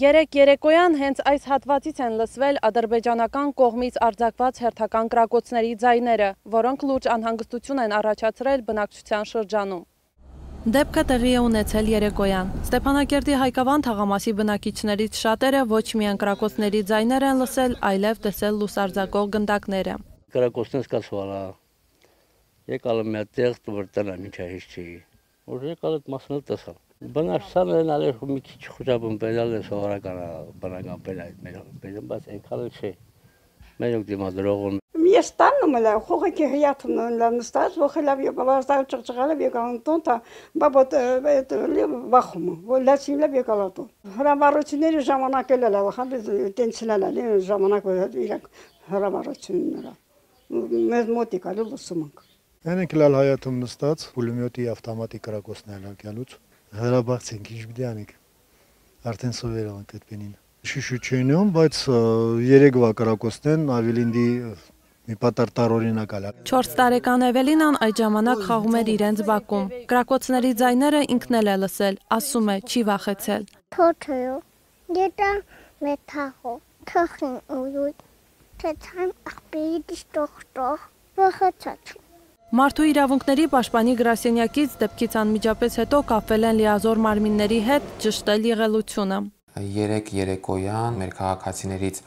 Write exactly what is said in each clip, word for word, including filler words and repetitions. Երեկ երեկոյան հենց այս հատվածից են լսվել ադրբեջանական կողմից արձակված հերթական կրակոցների ձայները, որոնք լուրջ անհանգստություն են առաջացրել բնակչության շրջանում։ Դեպքը տեղի է ունեցել երեկոյան։ Ստեփանակերտի հայկավան թաղամասի բնակիչներից շատերը ոչ միայն կրակոցների ձայներ են լսել, այլև տեսել լուսարձակող գնդակները։ Կրակոցն սկսվել է։ Եկալ մի տեղ որտեղ ինչ հիշ չի։ Որ եկալ այդ մասն տեսա։ Բնարշան ալեր մի քիչ խոճապում բերալ է սովորական բնական բերալ բերում, բայց այնքան չէ։ Մենք դիմադրողում։ Ես տանում եմ, խողոքի հյաթն լանստած, ողելավ եւ բավարար ճղճղալավ եկան տոնտա, բայց այդ վախում, որ լացիլավ եկալատու։ Հրամառությունների ժամանակ էլ լավ, հանդես տենցնալ ալի ժամանակ որ իրակ հրամառությունները։ Մեզ մոտիկա լուսումք։ Ենքլալ հայաթում նստած, պուլեմյոտի ավտոմատի կրակոցներն ալկալուց։ Հրա բացենք ինչ դիանիկ արդեն սովերանք այդպենին շշուչենյոն բայց երեքվա կրակոստեն ավելինդի մի պատարտար օրինակ ալա չորս տարեկան Ավելինան այդ ժամանակ խաղում էր իրենց բակում կրակոցների ձայները ինքն էլ է լսել ասում է չի վախեցել թոթեյո գետա մետահո թխին ույուտ թեթան ախպեի դիստոխտող վախեցած Մարդու իրավունքների պաշտպանի գրասենյակից դեպքից անմիջապես հետո կապվել են լիազոր մարմինների հետ ճշտել եղելությունը։ Երեք երեկոյան մեր քաղաքացիներից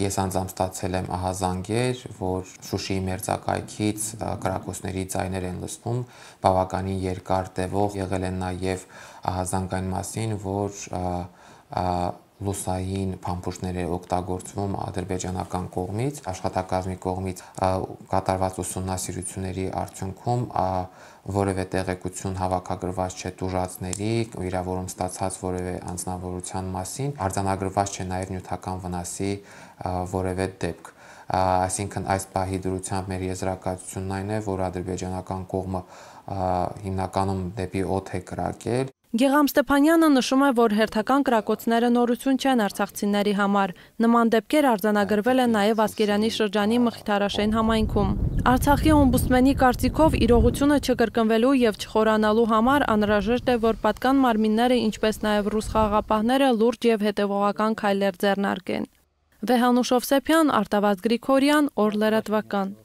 ես անձամբ ստացել եմ ահազանգեր, որ Շուշիի մերձակայքից կրակոցների ձայներ են լսվում, բավականին երկար տևող եղել են նաև ահազանգ այն մասին, որ լուսային փամփուշտներ է օգտագործվում ադրբեջանական կողմից, աշխատակազմի կողմից կատարված ուսումնասիրությունների արդյունքում որևէ տեղեկություն հավաքագրված չէ տուժածների, վիրավորում ստացած որևէ անձնավորության մասին, արձանագրված չէ նաև նյութական վնասի որևէ դեպք։ Այսինքն այս պահի դրությամբ մեր եզրակացությունն այն է, որ ադրբեջանական կողմը հիմնականում դեպի օդ է կրակել։ Գեգամ Ստեփանյանը նշում է, որ հերթական կրակոցները նորություն չեն արցախցիների համար։ Նման դեպքեր արձանագրվել են նաև Ասկերյանի շրջանի Մխիթարաշեն համայնքում։ Արցախի օմբուդսմենի կարծիքով իրողությունը չկրկնվելու եւ չխորանալու համար անհրաժեշտ է, որ պատկան մարմինները, ինչպես նաև ռուս խաղաղապահները լուրջ եւ հետեւողական քայլեր ձեռնարկեն։ Վեհանուշ Սեփյան, Արտավազդ Գրիգորյան, Օր լրատվական։